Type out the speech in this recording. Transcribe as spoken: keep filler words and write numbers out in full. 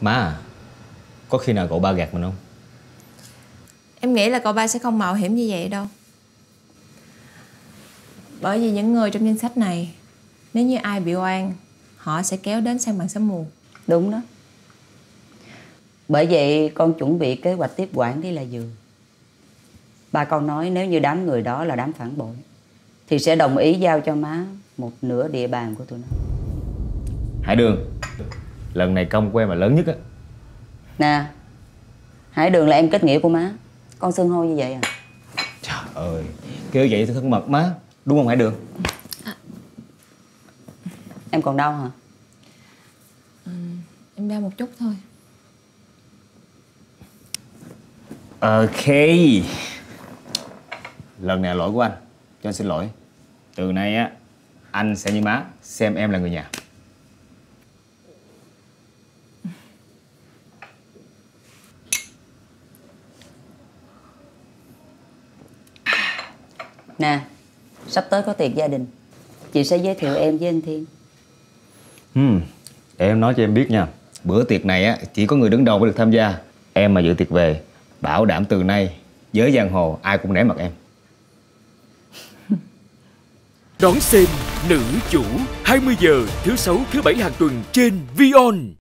Má, có khi nào cậu ba gạt mình không? Em nghĩ là cậu ba sẽ không mạo hiểm như vậy đâu. Bởi vì những người trong danh sách này, nếu như ai bị oan, họ sẽ kéo đến sang màn sớm muộn. Đúng đó. Bởi vậy con chuẩn bị kế hoạch tiếp quản đi là vừa. Ba con nói nếu như đám người đó là đám phản bội thì sẽ đồng ý giao cho má một nửa địa bàn của tụi nó. Hải Đường, lần này công của em là lớn nhất á. Nè, Hải Đường là em kết nghĩa của má. Con xưng hô như vậy à? Trời ơi, kêu vậy thì thân mật má, đúng không Hải Đường? À. Em còn đau hả? Ừ, em đau một chút thôi. Ok, lần này là lỗi của anh, cho anh xin lỗi. Từ nay á, anh sẽ như má, xem em là người nhà. Nè, sắp tới có tiệc gia đình, chị sẽ giới thiệu em với anh Thiên. uhm, Em nói cho em biết nha, bữa tiệc này á, chỉ có người đứng đầu mới được tham gia. Em mà dự tiệc về, bảo đảm từ nay giới giang hồ ai cũng nể mặt em. Đón xem Nữ Chủ hai mươi giờ thứ sáu thứ bảy hàng tuần trên VieON.